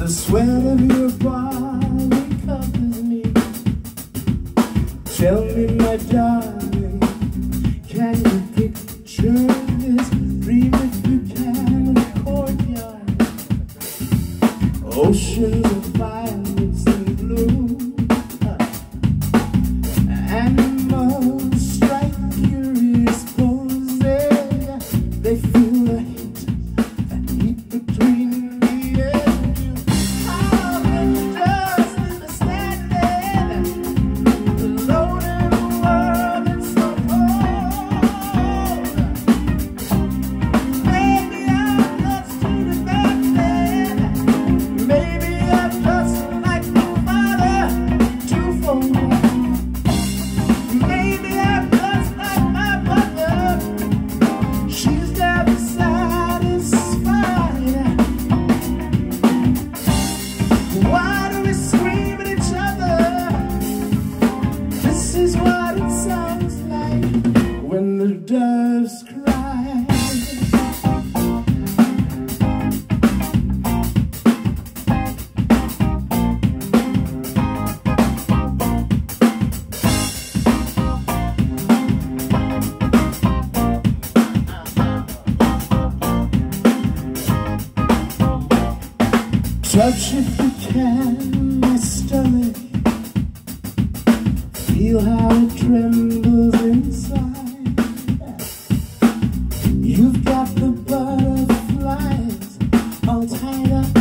the sweat of your body covers me. Tell me, my darling, can you picture this dream if you can? A courtyard, oceans of violets and blue, animals strike curious poses. They feel the heat. This is what it sounds like when the doves cry. Touch if you can my stomach. Feel how it trembles inside. You've got the butterflies all tied up.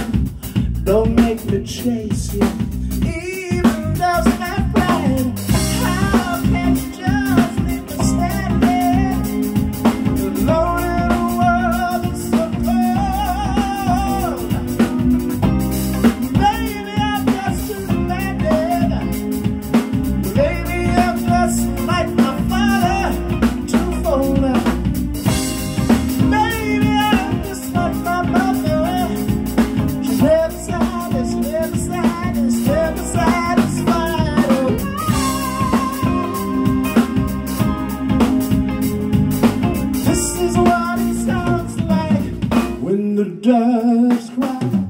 Don't make me chase you, even though it's my pride. How can you just leave me standing alone in a world that's so cold? Baby, I'm just too landed. Baby, the doves cry.